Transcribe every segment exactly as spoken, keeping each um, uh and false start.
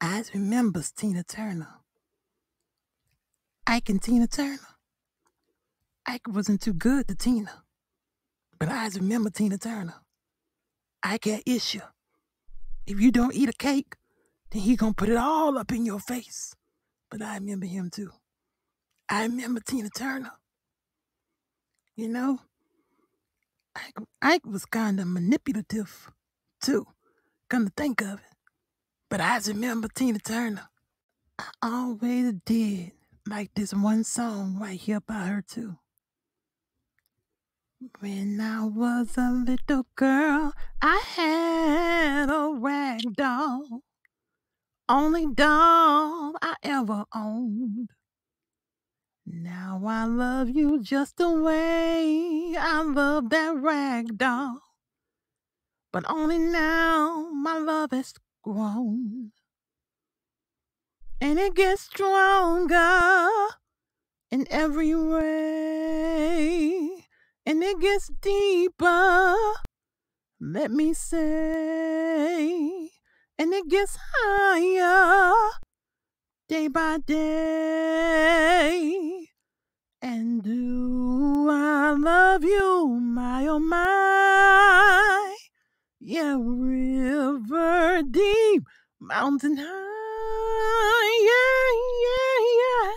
I remembers Tina Turner. Ike and Tina Turner. Ike wasn't too good to Tina, but I remember Tina Turner. Ike had issue. If you don't eat a cake, then he gonna put it all up in your face. But I remember him too. I remember Tina Turner. You know, Ike, Ike was kind of manipulative too, come to think of it. But I remember Tina Turner. I always did like this one song right here by her too. When I was a little girl, I had a rag doll. Only doll I ever owned. Now I love you just the way I love that rag doll. But only now my love has grown. And it gets stronger in every way. And it gets deeper, let me say. And it gets higher day by day. And do I love you, my oh my? Yeah, river deep, mountain high, yeah, yeah, yeah.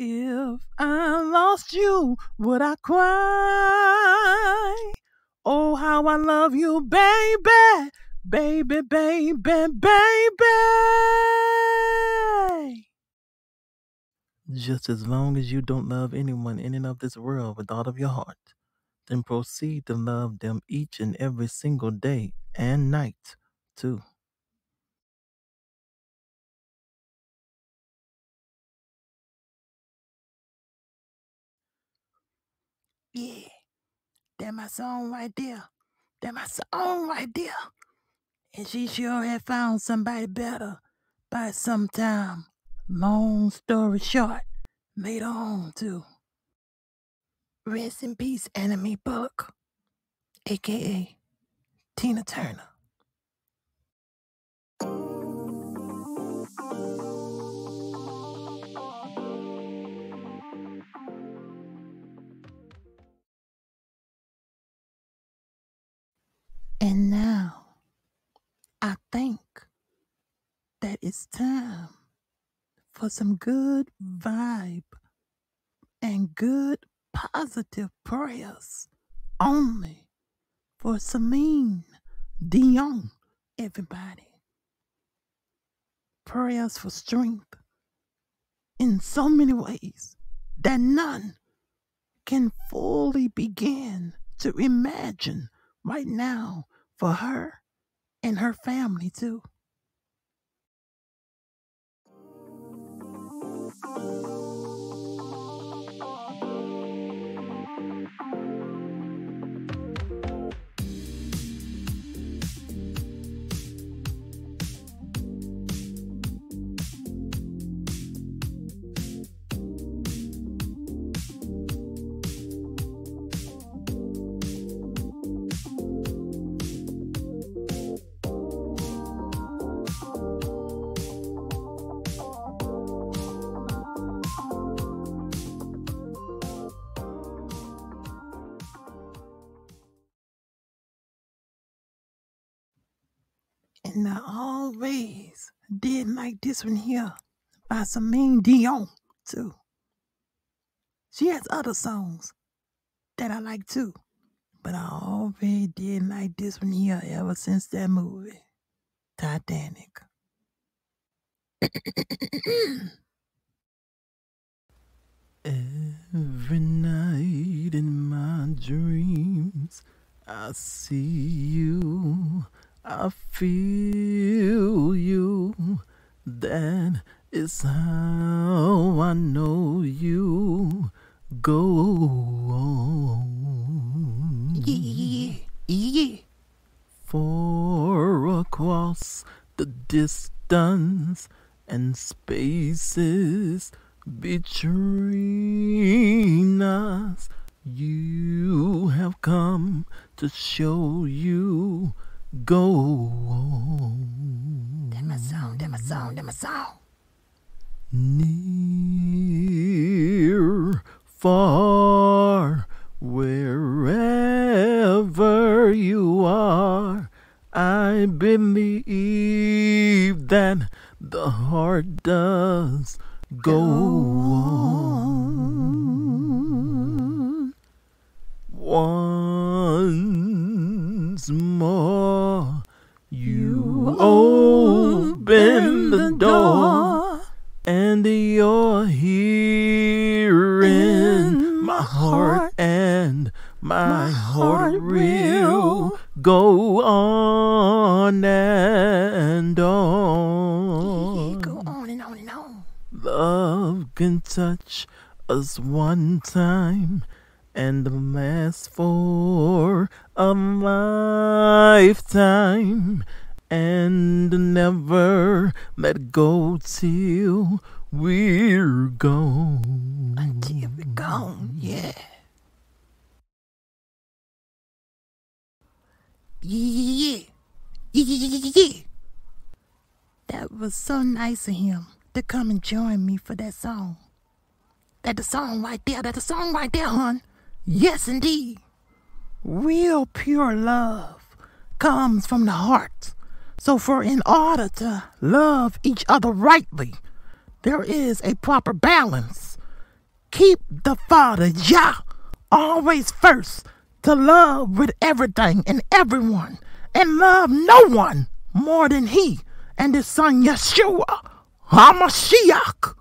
If I lost you, would I cry? Oh, how I love you, baby. Baby, baby, baby. Just as long as you don't love anyone in and of this world with all of your heart, then proceed to love them each and every single day and night, too. Yeah, that my song right there. That my song right there. And she sure had found somebody better by some time. Long story short, later on too. Rest in peace, Anna Mae Bullock, A K A Tina Turner. And now, I think that it's time for some good vibe and good positive prayers only for Celine Dion, everybody. Prayers for strength in so many ways that none can fully begin to imagine right now for her. And her family, too. And I always did like this one here by Celine Dion, too. She has other songs that I like, too. But I always did like this one here ever since that movie, Titanic. Every night in my dreams, I see you. I feel you, that is how I know you go on. Yeah, yeah. For across the distance and spaces between us, you have come to show you go on. That my song, that my zone, to my soul. Near, far, wherever you are, I believe that the heart does go, go on. Once more, you open the door, and you're here in my heart, and my heart will go on and on. Go on and on and on. Love can touch us one time and last for a lifetime, and never let go till we're gone. Until we're gone, yeah. Yeah, yeah, yeah, yeah, yeah. That was so nice of him to come and join me for that song. That the song right there, that the song right there, hon. Yes, indeed. Real pure love comes from the heart. So for in order to love each other rightly, there is a proper balance. Keep the Father, Yah, always first. To love with everything and everyone, and love no one more than he and his son Yeshua HaMashiach.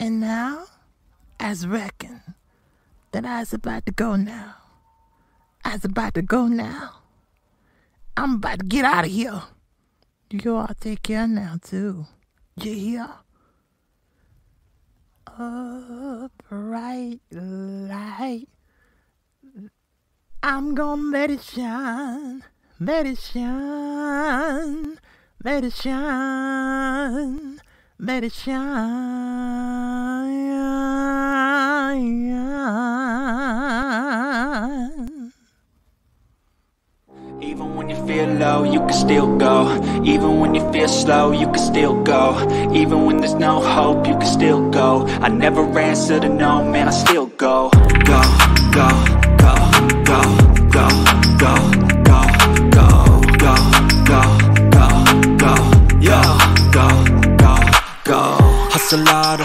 And now, as reckoned, that I's about to go now. I's about to go now. I'm about to get out of here. You all take care now, too. You hear? A bright light. I'm gonna let it shine. Let it shine. Let it shine. Let it shine. Even when you feel low, you can still go. Even when you feel slow, you can still go. Even when there's no hope, you can still go. I never answer to no, man, I still go. Go, go, go, go, go, go, go, go, go, go, go, go, yo, go. Go. Hustle hard,